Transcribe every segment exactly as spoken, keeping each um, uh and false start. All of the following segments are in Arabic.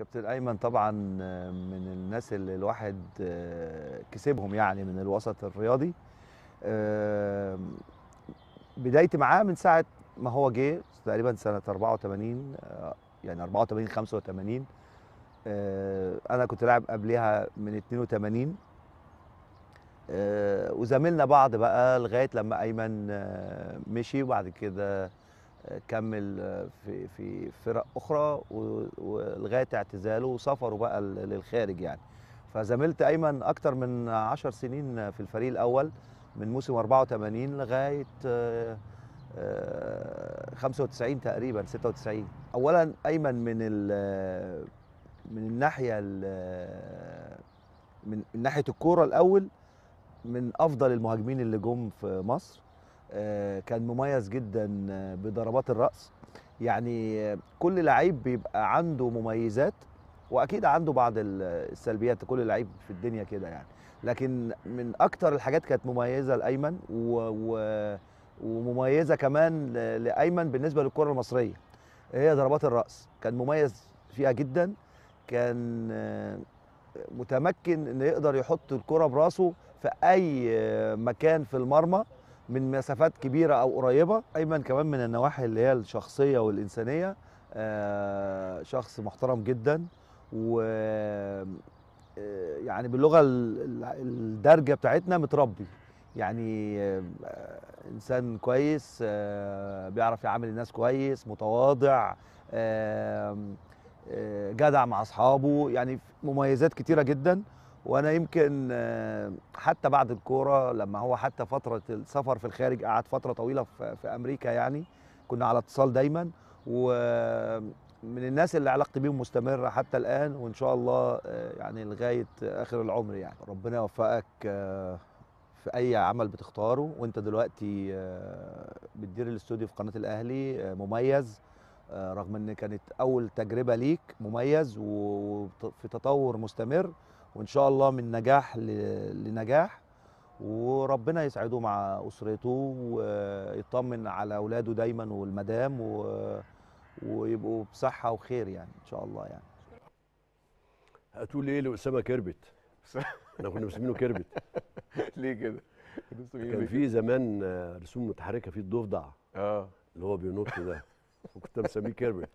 كابتن ايمن طبعا من الناس اللي الواحد كسبهم يعني من الوسط الرياضي. بدايتي معاه من ساعه ما هو جه تقريبا سنه أربعة وثمانين، يعني أربعة وثمانين خمسة وثمانين. انا كنت لاعب قبلها من اثنين وثمانين، وزميلنا بعض بقى لغايه لما ايمن مشي، وبعد كده كمل في في فرق اخرى ولغايه اعتزاله وسافروا بقى للخارج يعني. فزميلت ايمن اكتر من عشر سنين في الفريق الاول، من موسم أربعة وثمانين لغايه خمسة وتسعين تقريبا ستة وتسعين. اولا ايمن من من الناحيه من ناحيه الكوره الاول من افضل المهاجمين اللي جم في مصر. كان مميز جدا بضربات الراس، يعني كل لعيب بيبقى عنده مميزات واكيد عنده بعض السلبيات، كل لعيب في الدنيا كده يعني. لكن من اكتر الحاجات كانت مميزه لايمن و... و... ومميزه كمان لايمن بالنسبه للكره المصريه هي ضربات الراس. كان مميز فيها جدا، كان متمكن انه يقدر يحط الكره براسه في اي مكان في المرمى من مسافات كبيره او قريبه. ايمن كمان من النواحي اللي هي الشخصيه والانسانيه، شخص محترم جدا، و يعني باللغه الدارجه بتاعتنا متربي، يعني انسان كويس بيعرف يعامل الناس كويس، متواضع، جدع مع اصحابه، يعني مميزات كتيره جدا. وانا يمكن حتى بعد الكوره لما هو حتى فتره السفر في الخارج قعد فتره طويله في امريكا، يعني كنا على اتصال دايما، ومن الناس اللي علاقتي بيهم مستمره حتى الان، وان شاء الله يعني لغايه اخر العمر يعني. ربنا يوفقك في اي عمل بتختاره، وانت دلوقتي بتدير الاستوديو في قناه الاهلي مميز، رغم ان كانت اول تجربه ليك، مميز وفي تطور مستمر، وإن شاء الله من نجاح لنجاح، وربنا يسعده مع أسرته ويطمن على أولاده دايما والمدام، و... ويبقوا بصحة وخير يعني إن شاء الله يعني. هتقول إيه لأسامة كربت؟ أنا كنا مسمينه كربت. ليه كده؟ كان في زمان رسوم متحركة في الضفدع اه اللي هو بينط ده، وكنت مسميه كربت.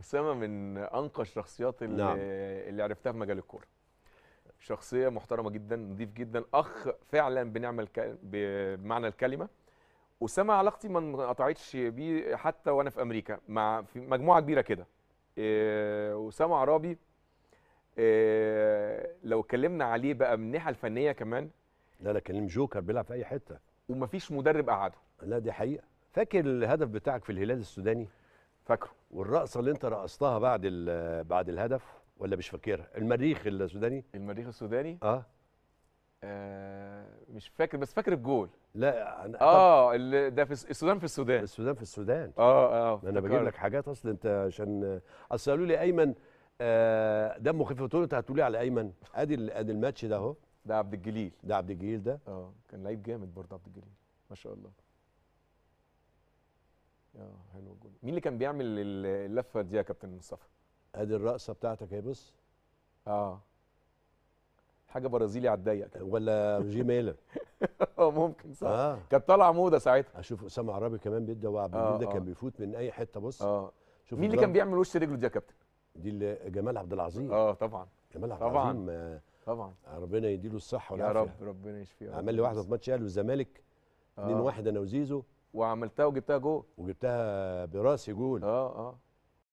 أسامة من أنقى الشخصيات اللي, نعم. اللي عرفتها في مجال الكورة. شخصية محترمة جدا، نظيف جدا، أخ فعلا بنعمل بمعنى الكلمة. أسامة علاقتي ما انقطعتش بيه حتى وأنا في أمريكا مع في مجموعة كبيرة كده. أسامة عرابي لو اتكلمنا عليه بقى من الناحية الفنية كمان، لا لا كلم جوكر، بيلعب في أي حتة ومفيش مدرب قعده. لا دي حقيقة. فاكر الهدف بتاعك في الهلال السوداني؟ فاكره. والرقصه اللي انت رقصتها بعد بعد الهدف ولا مش فاكرها؟ المريخ السوداني. المريخ السوداني اه, آه مش فاكر، بس فاكر الجول. لا أنا اه ده في السودان في السودان السودان في السودان اه اه انا بجيب لك حاجات اصل انت، عشان اصل قالوا لي ايمن آه دمه خفيف، قلت له انت هتقول لي على ايمن. ادي ادي الماتش ده اهو، ده عبد الجليل ده عبد الجليل ده اه كان لعيب جامد برضه عبد الجليل ما شاء الله. اه حلو جدا. مين اللي كان بيعمل اللفه دي يا كابتن مصطفى؟ ادي الرقصه بتاعتك اهي، بص. اه حاجه برازيلي على الضيق ولا جي ميلر. اه ممكن صح. آه. كانت طالعه موضه ساعتها. اشوف اسامه عرابي كمان بيدي، وعبد الجليل ده آه. كان بيفوت من اي حته، بص. اه شوف مين اللي كان بيعمل وش رجله دي يا كابتن؟ دي جمال عبد العظيم. اه طبعا جمال عبد العظيم طبعا طبعا. ربنا يديله الصحه والعافيه يا رب، ربنا يشفيه. عمل لي واحده في ماتش الاهلي والزمالك اتنين واحد انا وزيزو، وعملتها وجبتها جول، وجبتها براسي جول. اه اه